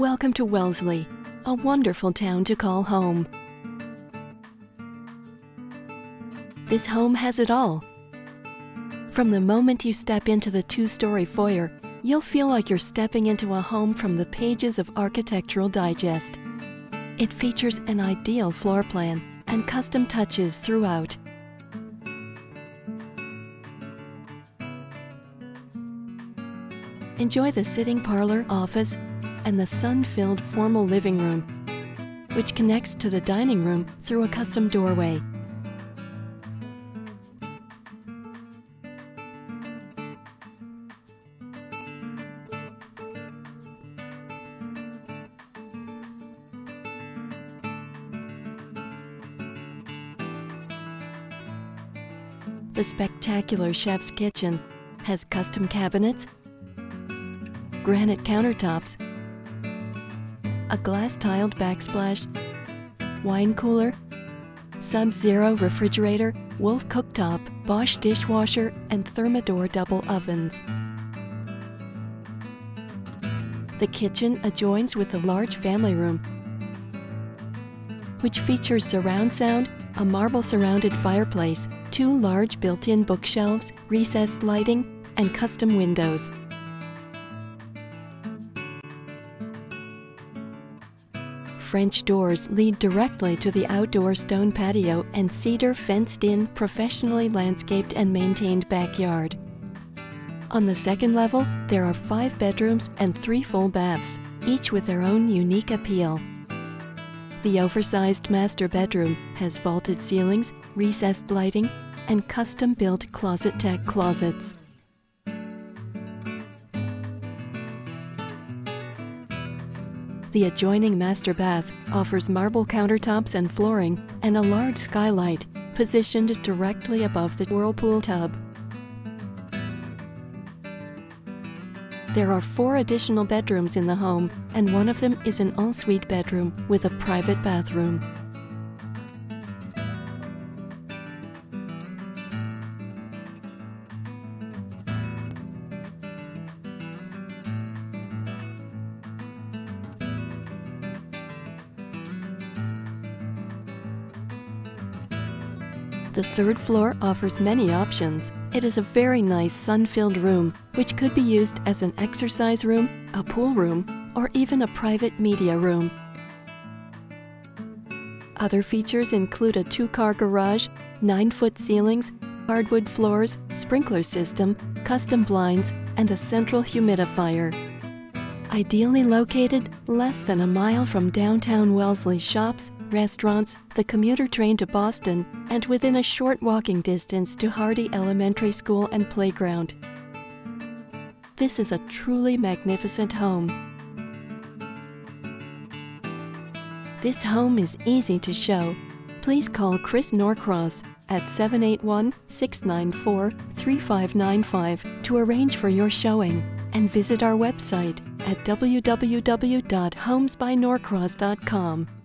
Welcome to Wellesley, a wonderful town to call home. This home has it all. From the moment you step into the two-story foyer, you'll feel like you're stepping into a home from the pages of Architectural Digest. It features an ideal floor plan and custom touches throughout. Enjoy the sitting parlor, office, and the sun-filled formal living room, which connects to the dining room through a custom doorway. The spectacular chef's kitchen has custom cabinets, granite countertops, a glass-tiled backsplash, wine cooler, Sub-Zero refrigerator, Wolf cooktop, Bosch dishwasher, and Thermador double ovens. The kitchen adjoins with a large family room, which features surround sound, a marble-surrounded fireplace, two large built-in bookshelves, recessed lighting, and custom windows. French doors lead directly to the outdoor stone patio and cedar fenced-in, professionally landscaped and maintained backyard. On the second level, there are 5 bedrooms and 3 full baths, each with their own unique appeal. The oversized master bedroom has vaulted ceilings, recessed lighting, and custom-built ClosetTek closets. The adjoining master bath offers marble countertops and flooring and a large skylight positioned directly above the whirlpool tub. There are 4 additional bedrooms in the home, and one of them is an ensuite bedroom with a private bathroom. The third floor offers many options. It is a very nice sun-filled room, which could be used as an exercise room, a pool room, or even a private media room. Other features include a 2-car garage, 9-foot ceilings, hardwood floors, sprinkler system, custom blinds, and a central humidifier. Ideally located less than a mile from downtown Wellesley shops, restaurants, the commuter train to Boston, and within a short walking distance to Hardy Elementary School and playground. This is a truly magnificent home. This home is easy to show. Please call Chris Norcross at 781-694-3595 to arrange for your showing, and visit our website at www.homesbynorcross.com.